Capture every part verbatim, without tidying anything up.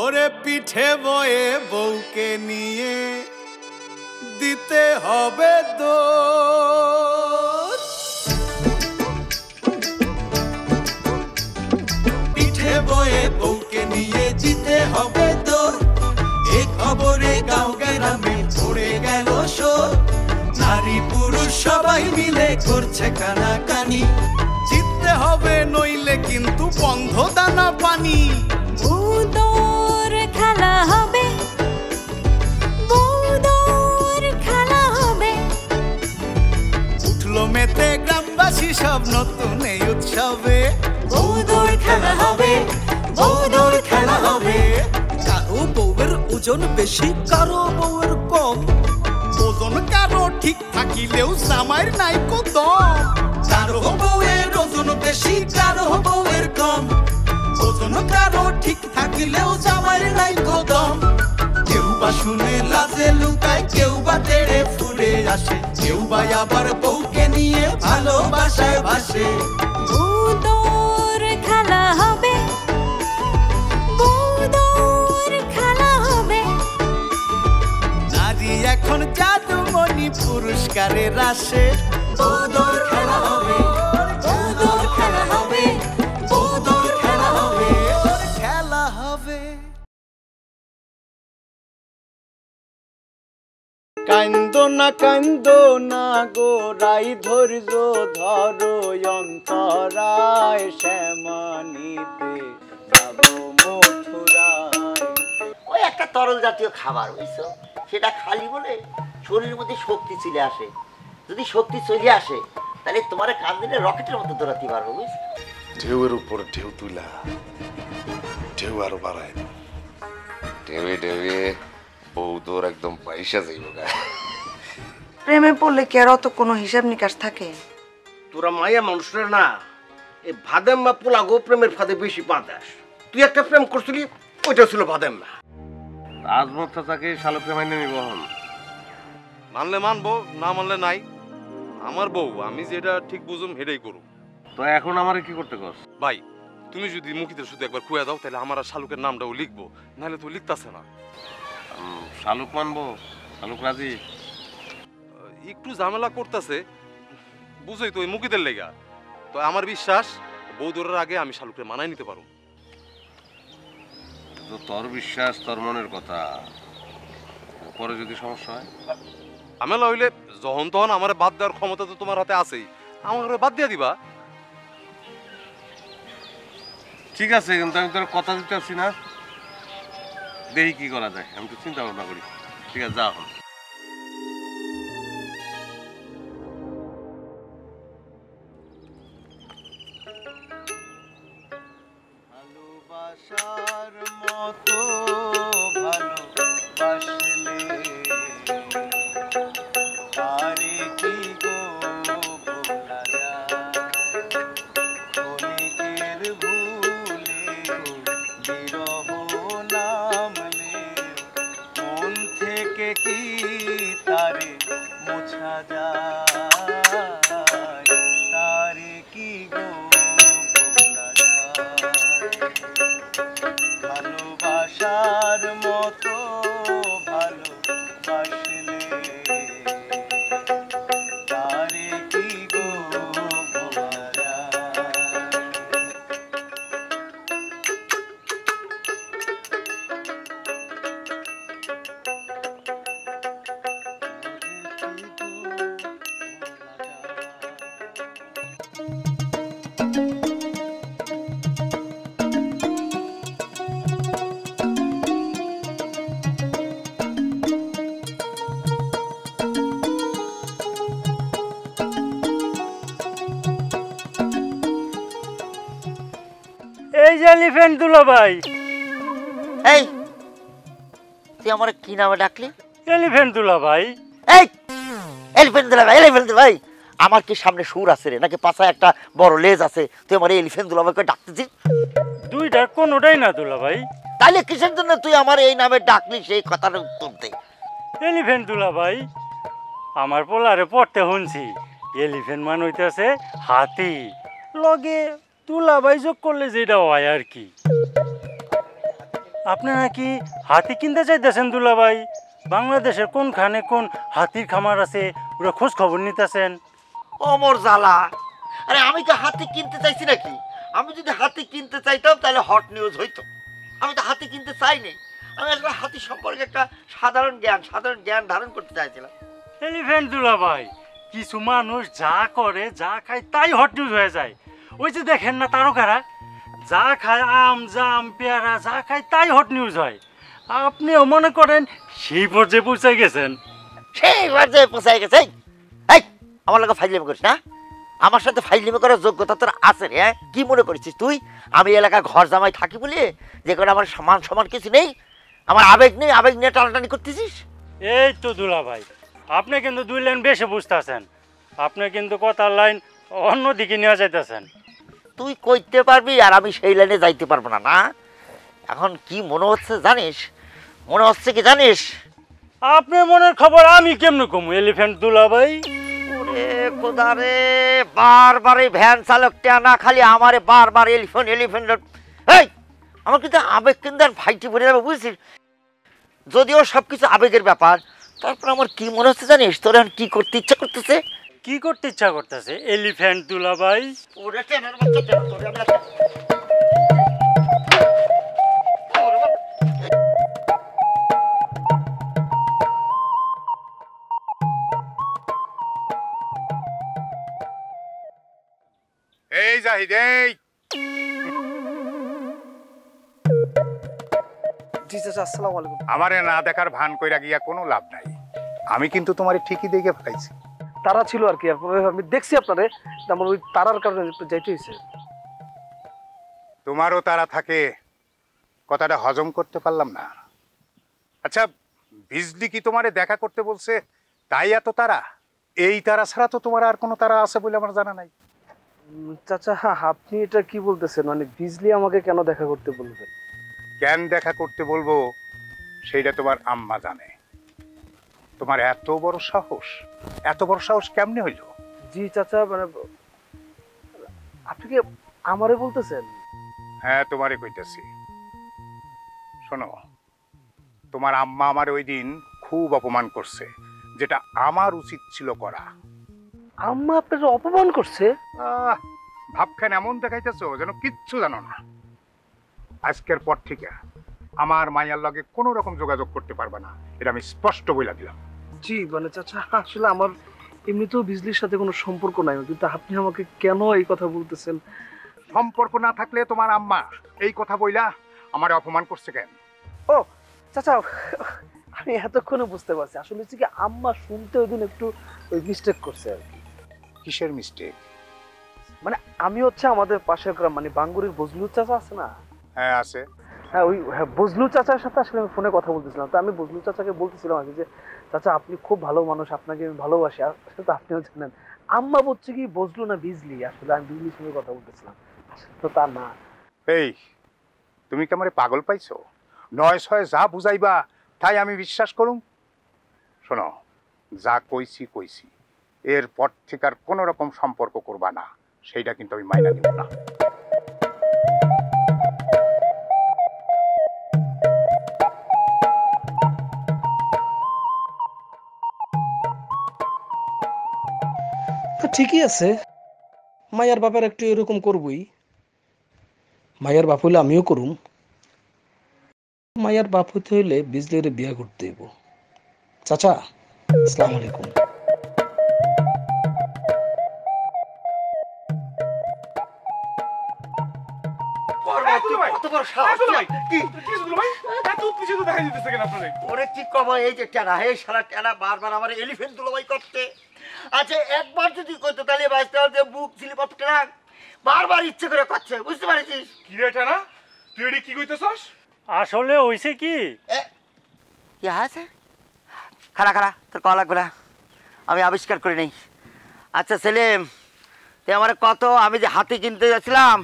ओरे पीठे बोए बऊ के निये दीते होबे दोष। पीठे बोए बऊ के निये जीते होबे दोष। एक खबरे गाँव ग्रामे छड़े गेलो शोर। नारी पुरुष सबाई मिले करछे कानाकानी। जीतते होबे नइले किन्तु बंध दाना पानी। सब नतून उत्सवे बऊ दौड़ खेला होबे, बऊ दौड़ खेला होबे। कारो बउर ओजन बेशी, कारो बउर कम। ओजन कारो ठीक थाकिलेও জামাইর নাই কো দম। कारो बउर ओजन बेशी, कारो बउर कम। ओजन कारो ठीक थाकिलेও জামাইর নাই কো দম। কেউ বা শুনে লাজে লুকায়, কেউ বা তেড়ে ফুরে আসে। কেউ বা আবার বউকে নিয়ে ভালোবাসে ভাসে। বউ দৌড় খেলা হবে, বউ দৌড় খেলা হবে। নারী এখন জাদুমণি পুরস্কারের আসে। বউ দৌড় খেলা হবে, বউ দৌড় খেলা হবে, বউ দৌড় খেলা হবে, খেলা হবে। कान्दो ना कान्दो ना गोराई धैर्य धरो अंतराय श्यामनीते जाबो मथुराय। ओई एकटा तरल जातीय खाबार बुझছো সেটা খালি বলে শরীরের মধ্যে শক্তি চলে আসে। যদি শক্তি চলে আসে তাহলে তোমার কান দিলে রকেটের মতো দৌড়াতে পারবে বুঝছো। ঢেউয়ের উপর ঢেউ তুলা ঢেউ আর বাড়ায় ঢেউয়ে ঢেউয়ে বউ দৌড় একদম পয়সা যাইব। প্রেমে পড়লে কি আর অত কোনো হিসাব নিকাশ থাকে? তোরা মায়া মানুষরা না, এই ভাদেম্মা পোলাগো প্রেমের ফাঁদে বেশি পা দেয়। তুই একটা প্রেম করছিলি, ওইটা ছিল ভাদেম্মা। রাজমথা তাকে শালো প্রেম আইনে নিব। মানলে মানবো, না মানলে নাই। আমার বউ, আমি যেটা ঠিক বুঝুম সেটাই করু। তো এখন আমার কি করতে কস? ভাই তুমি যদি মুখিদের শুধু একবার খুঁয়া দাও তাহলে আমার আর শালুকের নামটাও লিখবো, নাহলে তো লিখতেছে না। শালুক মানবো, শালুক রাজি। একটু ঝামেলা করতেছে বুঝই তো, ওই মুকিদের লেগা। তো আমার বিশ্বাস বউ দৌড়ের আগে আমি শালুককে মানাই নিতে পারব। তো তোর বিশ্বাস, তোর মনের কথা। পরে যদি সমস্যা হয়, ঝামেলা হইলে যখন তখন আমার বাদ দেওয়ার ক্ষমতা তো তোমার হাতে আছেই। আমার বাদ দিয়ে দিবা। ঠিক আছে, কিন্তু আমি তোর কথা দিতে পারছি না। দেখি কি করা যায়, আমি তো চিন্তা ভাবনা করি। ঠিক আছে, যা এখন। ভালোবাসার মতো ভালোবাসলে আরে কি গো বলা যায়? অনেকের ভুলে বিরহ নামলে মন থেকে কি তারে মোছা যায়? তারে কি গো ভালোবাসার মতো ভালোবাসলে তারে কি গো বলা যায়? আমার পোলারে পড়তে শুনছি এলিফ্যান্ট মান হইতেছে হাতি, লগে তুলা ভাই যোগ করলে যেটা হয় আর কি। अपनारा कि हाथी किनते चाहते दुला भाई बांग्लादेशेर कोनखाने कोन हाथीर खामार आछे ओरा खोज खबर नितेछेन। ओमर जाला अरे आमी तो हाथी किनते चाइछि नाकि? आमी जोदि हाथी किनते चाइताम ताहले हट निउज हइतो। आमी तो हाथी किनते चाइनि, आमी आसले हाथी सम्पर्के एकटा साधारण ज्ञान साधारण ज्ञान धारण करते चाइछिलाम। एलिफेंट दुला भाई किछु मानुष जा करे जा खाय ताई हट निउज हये जाय। ओई जे देखेन ना तारकारा जा खाय आम जाम पेयारा जा खाय ताई हट निउज हय। আপনিও মনে করেন সেই পর্যায়ে পৌঁছাই গেছেন? সেই পর্যায়ে পৌঁছাই গেছেন? এই আমার লগে ফাইজলামি করিস না, আমার সাথে ফাইজলামি করার যোগ্যতা তোর আছে রে? কি মনে করিস তুই আমি এলাকা ঘর জামাই থাকি বলে যে করে আমার সমান সমান কিছু নেই, আমার আবেগ নেই, আবেগ নিয়ে টানাটানি করতেছিস? এই তো দুলা ভাই আপনি কিন্তু দুই লাইন বেশি বুঝতাছেন, আপনি কিন্তু কথার লাইন অন্য দিকে নিয়ে যাইতাছেন। তুই কইতে পারবি আর আমি সেই লাইনে যাইতে পারবো না। না এখন কি মনে হচ্ছে জানিস? মনে হচ্ছে কি জানিস? আপনার মনের খবর আমি কেমনে কমু এলিফ্যান্ট দুলা ভাই? ওরে খোদা রে বারবার এই ভ্যান চালকটা না খালি আমারে বারবার এলিফ্যান্ট এলিফ্যান্ট। এই আমার কিন্তু আবেগ কিন্তু ভাইটি ভরে যাবে বুঝছিস, যদিও সব কিছু আবেগের ব্যাপার। তারপর আমার কি মনে হচ্ছে জানিস তোর এখন কি করতে ইচ্ছা করতেছে? কি করতে ইচ্ছা করতেছে এলিফ্যান্ট দুলা ভাই? ওরে টেনার বাচ্চা টেনার তোর আমরা हजम करते पारलाम ना। अच्छा बिजली की तुम्हारे देखा करते बोलছে তাই এত তারা? এই তারা ছাড়া তো তোমার আর কোনো তারা আছে বলে আমার জানা নাই। চাচা আপনি এটা কি বলতেছেন? মানে বিজলি আমাকে কেন দেখা করতে বলবেন? কেন দেখা করতে বলবো সেটা তোমার আম্মা জানে। তোমার এত বড় সাহস, এত বড় সাহস কেমনে হইলো? জি চাচা মানে আপনি কি আমারে বলতেছেন? হ্যাঁ তোমারে কইতাছি। শোনো তোমার আম্মা আমার ওই দিন খুব অপমান করছে, যেটা আমার উচিত ছিল করা। আম্মা আপনাকে অপমান করছে? ভাবখান এমন দেখাইতেছো যেন কিচ্ছু জানো না। আজকের পর থেকে আমার মায়ের লগে কোনো রকম যোগাযোগ করতে পারবে না, এটা আমি স্পষ্ট বলে দিলাম। জি মানে চাচা আসলে আমার এমনিতেও বিজলির সাথে কোনো সম্পর্ক নাই, কিন্তু আপনি আমাকে কেন এই কথা বলতেছেন? সম্পর্ক না থাকলে তোমার আম্মা এই কথা বইলা আমার অপমান করছে কেন? ও চাচা আমি এতক্ষণে বুঝতে পারছি, আসলে হচ্ছে কি আম্মা শুনতে ওই দিন একটু ওই মিস্টেক করছে আর কি। কিসের মিস্টেক? মানে আমি হচ্ছে আমাদের পাশের গ্রাম মানে বাঙ্গুরির বজলু চাচা আছে না? হ্যাঁ আছে। হ্যাঁ ওই বজলু চাচার সাথে আসলে আমি ফোনে কথা বলতেছিলাম, তো আমি বজলু চাচাকে বলতেছিলাম আর কি যে চাচা আপনি খুব ভালো মানুষ, আপনাকে আমি ভালোবাসি। আসলে তো আপনিও জানেন আম্মা বলছে কি বজলু না বিজলি, আসলে আমি বিজলির সঙ্গে কথা বলতেছিলাম, আসলে তো তা না। এই তুমি কি আমারে পাগল পাইছো? নয় ছয় যা বুঝাইবা তাই আমি বিশ্বাস করুম। শোনো যা কইছি কইছি, এরপর থেকে আর কোনো রকম সম্পর্ক করবা না, সেইটা কিন্তু আমি মাইনা নিব না। ঠিকই আছে, মায়ের বাপের একটু এরকম করবই। মায়ের বাপ হইলে আমিও করুম। মায়ের বাপ হইতে হইলে বিজলির বিয়া করতে হইব। চাচা আসসালামু আলাইকুম। খারা খারা তোর কল লাগবে না, আমি আবিষ্কার করি নাই। আচ্ছা সেলিম তুই আমার কত আমি যে হাতি কিনতে যাচ্ছিলাম,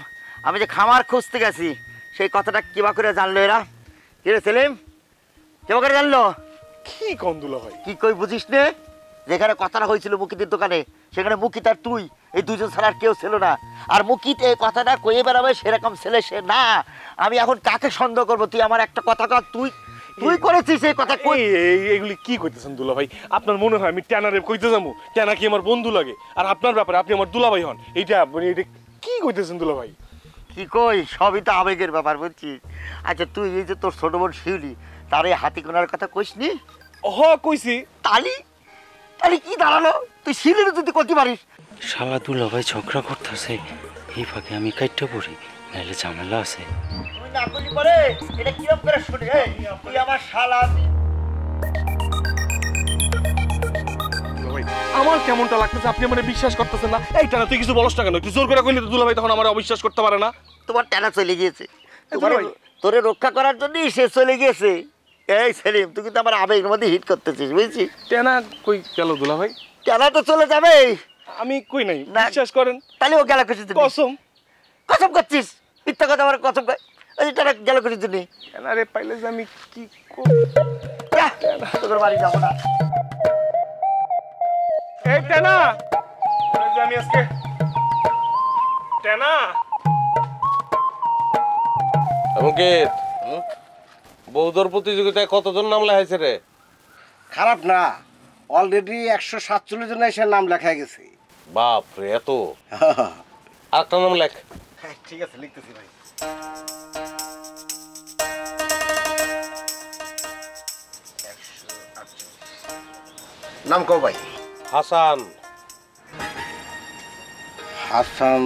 আমি যে খামার খুঁজতে গেছি, সেই কথাটা কিবা করে জানলো এরা? কি রে সেলিম কিবা করে জানলো? কি কন্দুলা হয় কি কই বুঝিস নে? যেখানে কথাটা হয়েছিল মুকিতের দোকানে, সেখানে মুকিত আর তুই এই দুজন ছাড়া আর কেউ ছিল না। আর মুকিত এই কথাটা কয়ে বেড়াবে সেরকম ছেলে সে না। শালা দুলা ভাই ঝগড়া করতেছে এই ফাঁকে আমি কাটতে পড়ি নাইলে ঝামেলা আছে তুই না কইলি পরে এটা কি রকম করে শুনি হে তুই আমার শালা আমার কেমনটা লাগতেছে আপনি আমারে বিশ্বাস করতেছেন না এইটা না তুই কিছু বলছ না কেন তুই জোর করে কইলি তো দুলা ভাই তখন আমারে অবিশ্বাস করতে পারে না তোমার টানা চলে গিয়েছে তোমার তোরে রক্ষা করার জন্য সে চলে গিয়েছে এই সেলিম তুই কিন্তু আমার আবেগের মধ্যে হিট করতেছিস বুঝছিস টানা কই গেল দুলা ভাই টানা তো চলে যাবে আমি কই নাই বিশ্বাস করেন তাহলে ও গেল কইছিস কসম কসম করছিস মিথ্যা কথা আমার কসম কই এই টাকা গেল কইছিস তুমি আরে পাইলে যে আমি কি তোর বাড়ি যাব না এই টানা আরে যে আমি আজকে টানা অঙ্কিত বউ দৌড় প্রতিযোগিতায় কতজন নাম লাগাইছে রে খারাপ না অলরেডি একশো সাতচল্লিশ জন এসে নাম লেখা গেছে বাপ রে এত আর কত নাম লেখ ঠিক আছে লিখতেছি ভাই একশো আটচল্লিশ নাম কও ভাই হাসান হাসান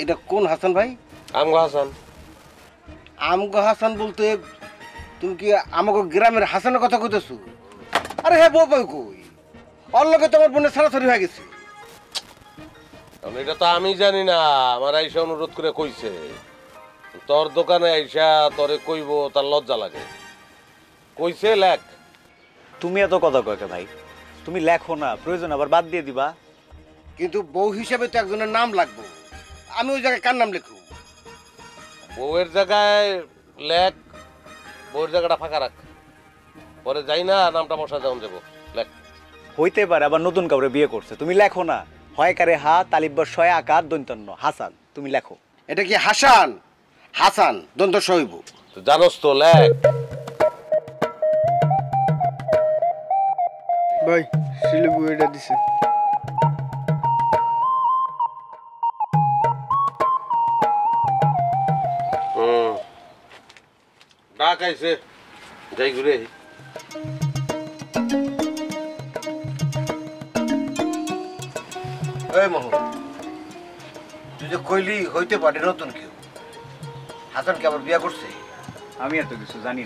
এটা কোন হাসান ভাই আমগো হাসান আমগো হাসান বলতে তুমি কি আমগো গ্রামের হাসানের কথা কইতেছো আরে হে বউ কই ওর লগে তোমার বোন সরাসরি হয়ে গেছে আমি এটা তো আমি জানি না আমার আইসা অনুরোধ করে কইছে তোর দোকানে আইসা তোরে কইবো তার লজ্জা লাগে কইছে লেখ তুমি এত কথা কইকে ভাই তুমি লেখো না প্রয়োজন আবার বাদ দিয়ে দিবা কিন্তু বউ হিসেবে তো একজনের নাম লাগবে আমি ওই জায়গায় কার নাম লিখব বউয়ের জায়গায় লেখ বউয়ের জায়গাটা ফাঁকা রাখ পরে যাই না নামটা বসা যখন দেবো লেখ হইতে পারে আবার নতুন কাউরে বিয়ে করছে তুমি লেখো না হয় কারে হা তালিব্বর শয় আকার দন্তন্য হাসান তুমি লেখো এটা কি হাসান হাসান দন্ত শৈব তো জানোস তো লেখ ভাই শিলবু এটা দিছে হুম ডাক আইছে যাই ঘুরে কইলি হইতে পারে নতুন কেউ হাসান কি আবার বিয়া করছে আমি এত কিছু জানি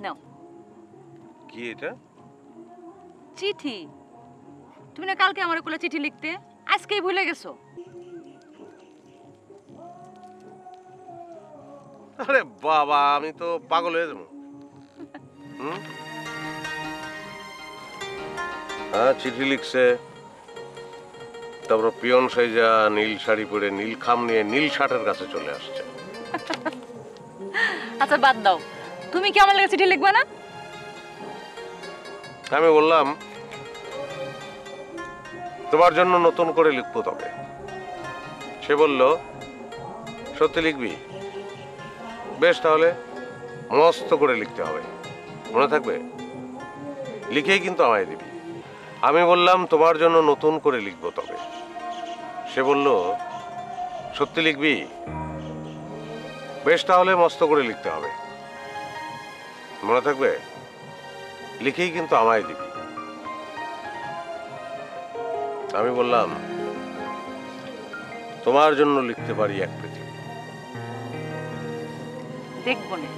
না নাও কি এটা চিঠি তুমি না কালকে আমার কোলে চিঠি লিখতে আজকেই ভুলে গেছো আরে বাবা আমি তো পাগল হয়ে যাব হুম হ্যাঁ চিঠি লিখছে তারপর পিয়ন সাইজা নীল শাড়ি পরে নীল খাম নিয়ে নীল শার্টের কাছে চলে আসছে আচ্ছা বাদ দাও তুমি কি আমার কাছে চিঠি লিখবা না আমি বললাম তোমার জন্য নতুন করে লিখবো তবে সে বলল সত্যি লিখবি বেশ তাহলে মস্ত করে লিখতে হবে মনে থাকবে লিখেই কিন্তু আমায় দিবি আমি বললাম তোমার জন্য নতুন করে লিখবো তবে সে বলল সত্যি লিখবি বেশ তাহলে মস্ত করে লিখতে হবে মনে থাকবে লিখেই কিন্তু আমায় দিবি আমি বললাম তোমার জন্য লিখতে পারি এক পৃথিবী দেখব না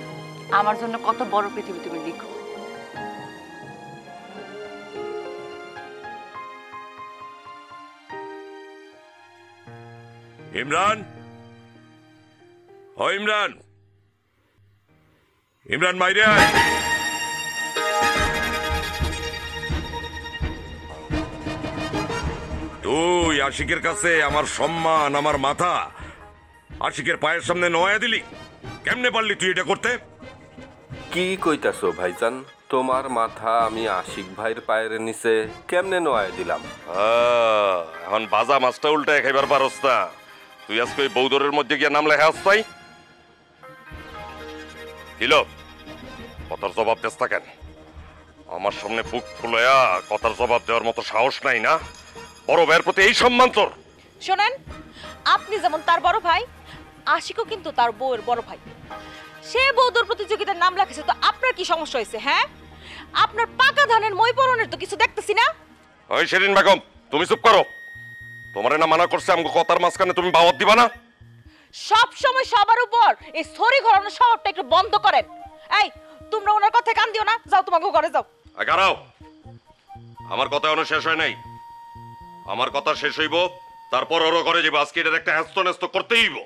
আমার জন্য কত বড় পৃথিবী তুমি লিখো ইমরান ও ইমরান ইমরান মাইরে आशिकेर काछे आमार सम्मान आमार माथा आशिकेर पायेर सामने नोया दिली केमने पारली तुई एटा करते? की कइताछो भाईजान तोमार माथा आमी आशिक भाईर पायेर निचे केमने नोया दिलाम? एखन बाजा माछटा उल्टाय खाइबार पारस ना तुई आजके बऊ दौरेर मध्ये गिया नाम लेखा आसताई हिलो कथार जवाब देस ना केन? आमार सामने बुक फुलाया कथार जवाब देওয়ার मतो साहस नाई ना? बड़ भाइयेर प्रति एई सम्मान तोर? शोनेन आपनि जेमन तार बड़ भाई आशिकও किन्तु तार बউয়ের बड़ भाई से বউদর प्रतियोगितार नाम लिखेছে तो आपनार कि समस्या हयेছে? हाँ आपनार पाका धानेर মই পরনের तो किछु देखतेछि ना। ओई शेरिन बेगम तुमि चुप करो तोमारे ना माना करছে आमगো कथार माঝখানে तुमि बावत दिबा ना? सब समय सबार ऊपर ए ছড়ি ঘোরানোর স্বভাবটা একটু बंद करें। এই তোমরা ওনার কথা কান দিও না যাও তোমাগো ঘরে যাও। আগারাও আমার কথা এখনো শেষ হয় নাই আমার কথা শেষ হইবো তারপর ওরও ঘরে যাবে আজকে এর একটা হস্তনস্ত করতেই হইবো।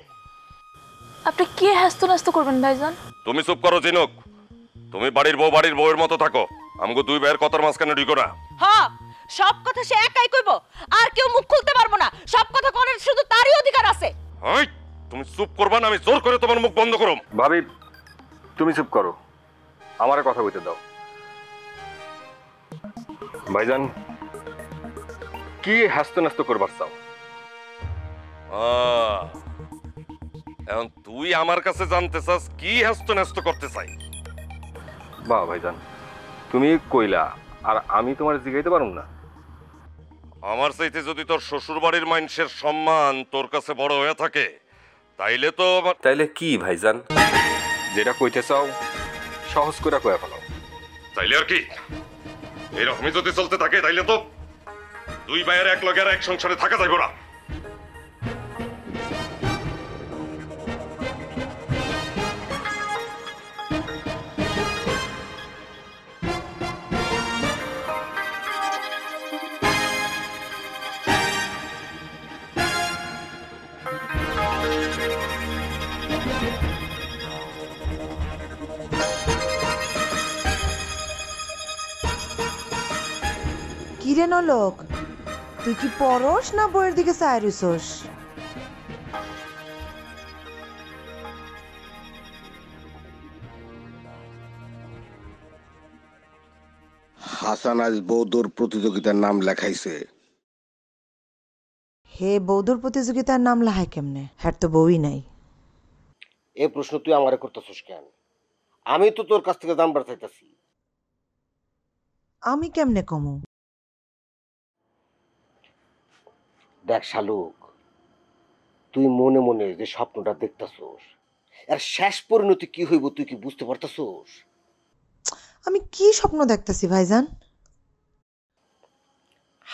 আপনি কি হস্তনস্ত করবেন ভাইজান? তুমি চুপ করো জিনুক তুমি বাড়ির বউ বাড়ির বউয়ের মতো থাকো আমগো দুই ভাইয়ের কথার মাঝখানে ঢুকো না। হ্যাঁ সব কথা সে একাই কইবো আর কেউ মুখ খুলতে পারবো না সব কথা কোনের শুধু তারই অধিকার আছে। হই তুমি চুপ করবা না আমি জোর করে তোমার মুখ বন্ধ করব। ভাবি তুমি চুপ করো আমারে কথা কইতে দাও। ভাইজান কি হাসতনাস্ত করবার চাও? আ এখন তুই আমার কাছে জানতে চাস কি হাসতনাস্ত করতে চাই? বাহ ভাইজান তুমি কইলা আর আমি তোমারে জিগাইতে পারুম না? আমার চাইতে যদি তোর শ্বশুর বাড়ির মানুষের সম্মান তোর কাছে বড় হয়ে থাকে তাইলে তো তাইলে কি ভাইজান? যেটা কইতে চাও সহজ করে কইয়া ফেলো। তাইলে আর কি এরকমই যদি চলতে থাকে তাইলে তো দুই ভাইয়ের এক লগে আর এক সংসারে থাকা যাইবো না। लोक तु कि परोस ना बोर दिखे सायरिसोस हासान आज বউদর प्रतियोगितार नाम लेखाइछे। हे বউদর प्रतियोगितार नाम लेखाय केमने? हेर तो बउई नाई। ए प्रश्न तुई आमारे करतेछस केन? आमी तो तोर काछ थेके जानবার চাইতাছি। आमी केमने कमु? দেখ শালুক তুই মনে মনে যে স্বপ্নটা দেখতাছস এর শেষ পরিণতি কি হইব তুই কি বুঝতে পারতাছস? আমি কি স্বপ্ন দেখতাছি ভাইজান?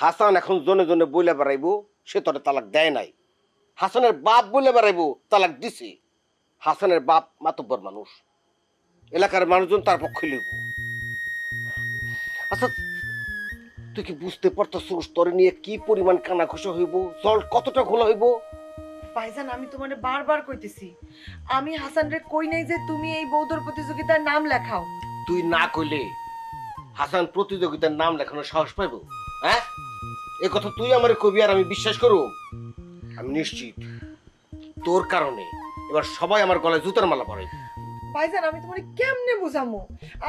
হাসান এখন জনে জনে বইলা বেড়াইবো সে তোরে তালাক দেয় নাই হাসানের বাপ বইলা বেড়াইবো তালাক দিছে। হাসানের বাপ মাতব্বর মানুষ এলাকার মানুষজন তার পক্ষে লইব। আচ্ছা তুই কি বুঝতে পারতাছস তোর নিয়ে কি পরিমাণ কানা ঘষা হইব জল কতটা ঘোলা হইব? ভাইজান আমি তোমারে বারবার কইতেছি আমি হাসানরে কই নাই যে তুমি এই বউদর প্রতিযোগিতার নাম লেখাও। তুই না কইলে হাসান প্রতিযোগিতার নাম লেখানোর সাহস পাইব? হ্যাঁ এই কথা তুই আমারে কবি আর আমি বিশ্বাস করব? আমি নিশ্চিত তোর কারণে এবার সবাই আমার গলায় জুতার মালা পরাইবে। ভাইজান আমি তোমারে কেমনে বুঝামু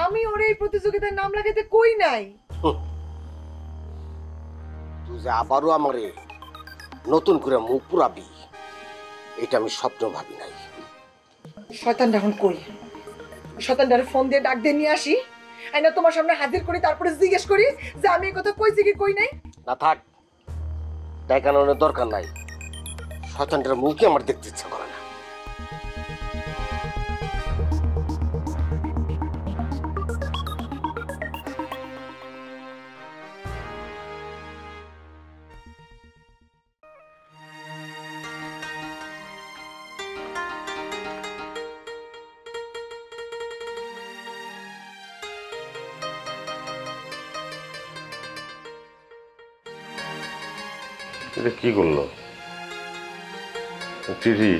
আমি ওর এই প্রতিযোগিতার নাম লাগাইতে কই নাই। আবারও আমারে নতুন করে মুখ পুরাবি এটা আমি স্বপ্ন ভাবি নাই। শয়তানটা এখন কই? শয়তানটারে ফোন দিয়ে ডাক দিয়ে নিয়ে আসি আইনা তোমার সামনে হাজির করি তারপরে জিজ্ঞেস করি যে আমি এই কথা কইছি কি কই নাই। না থাক দেখানোর দরকার নাই শয়তানটার মুখই আমার দেখতে ইচ্ছা করে না। কি করলো চিঠি?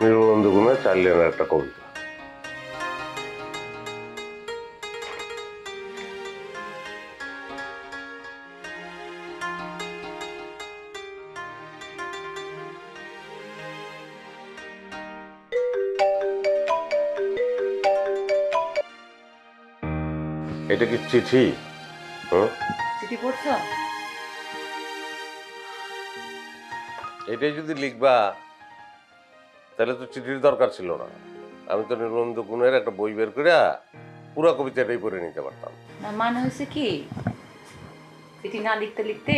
নির্মলন্দ কুমার চার লাইনের একটা কবিতা। এটা কি চিঠি? হ্যাঁ, চিঠি পড়ছো? এটা যদি লিখবা তাহলে তো চিঠির দরকার ছিল না। আমি তো নির্বন্ধ গুণের একটা বই বের করে পুরো কবিতাটাই পড়ে নিতে পারতাম। না মানে হইছে কি, চিঠি না লিখতে লিখতে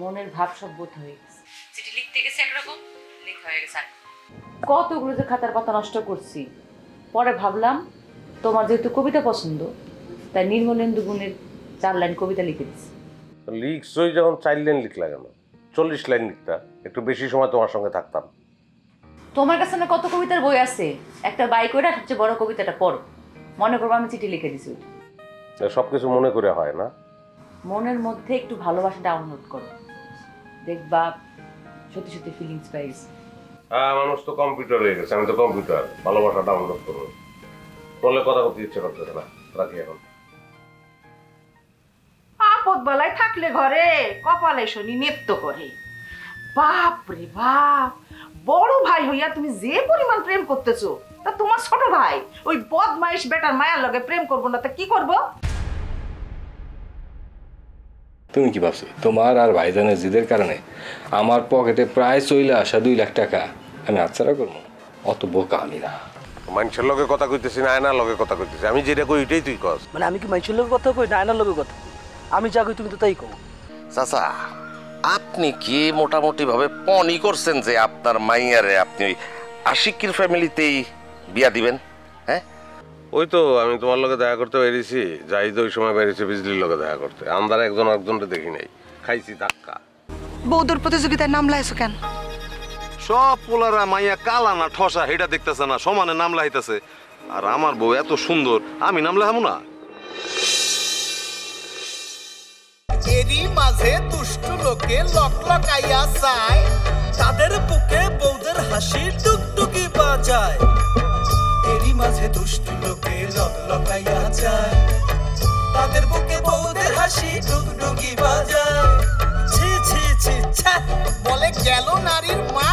মনের ভাব সব বোধ হয়ে গেছে। চিঠি লিখতে গেছে একরকম, লেখা হয়ে গেছে। কতগুলো যে খাতার পাতা নষ্ট করছি। পরে ভাবলাম তোমার যেহেতু কবিতা পছন্দ, তাই নির্মলেন্দু গুণের চার লাইন কবিতা লিখে দিচ্ছি। লিখছই যখন চার লাইন লিখলা কেন? চল্লিশ লাইন লিখতা, একটু বেশি সময় তোমার সঙ্গে থাকতাম। তোমার কাছে না কত কবিতার বই আছে, একটা বাই করে সবচেয়ে বড় কবিতাটা পড়ো, মনে করবো আমি চিঠি লিখে দিছি। সব কিছু মনে করে হয় না। মনের মধ্যে একটু ভালোবাসা ডাউনলোড করো, দেখবা সত্যি সত্যি ফিলিংস পাই। হ্যাঁ, মানুষ তো কম্পিউটার হয়ে গেছে। আমি তো কম্পিউটার, ভালোবাসা ডাউনলোড করো। বললে কথা বলতে ইচ্ছে করতেছে না, রাখি এখন। আপদ বেলায় থাকলে ঘরে কপালে শনি নেপ্ত করে। বাপ রে বাপ, বড় ভাই হইয়া তুমি যে পরিমাণ প্রেম করতেছো, তা তোমার ছোট ভাই ওই বদমাইশ বেটার মায়ার লগে প্রেম করবো না তা কি করবো? তুমি কি ভাবছো তোমার আর ভাইজানের জিদের কারণে আমার পকেটে প্রায় চলে আসা দুই লাখ টাকা আমি আচ্ছাড়া করবো? অত বোকা আমি না। মানুষের লগে কথা কইতেছি না, আয়নার লগে কথা কইতেছি। আমি যেটা কই এটাই তুই কস। মানে আমি কি মানুষের লগে কথা কই না আয়নার লগে কথা? আমি যা কই তুমি তো তাই কও। চাচা, আপনি কি মোটামুটি ভাবে পণই করছেন যে আপনার মাইয়ারে আপনি ওই আশিকির ফ্যামিলিতেই বিয়া দিবেন? হ্যাঁ, ওই তো আমি তোমার লগে দেখা করতে বেরিয়েছি, যাই তো ওই সময় বেরিয়েছি বিজলির লগে দেখা করতে। আমরা একজন আরেকজনকে দেখি নাই, খাইছি ধাক্কা। বউ দূর প্রতিযোগিতায় নাম লাইছো কেন? সব পোলারা মাইয়া কালা না ঠসা হেটা দেখতেছে না, সমানে নাম লাইতেছে। আর আমার বউ এত সুন্দর, আমি নাম লাহামু না? এরই মাঝে দুষ্ট লোকে লকলকাইয়া চায়, তাদের বুকে বউদের হাসি টুকটুকি বাজায়। এরই মাঝে দুষ্ট লোকে লকলকাইয়া চায়, তাদের বুকে বউদের হাসি টুকটুকি বাজায়। ছি ছি ছি, বলে গেল নারীর মা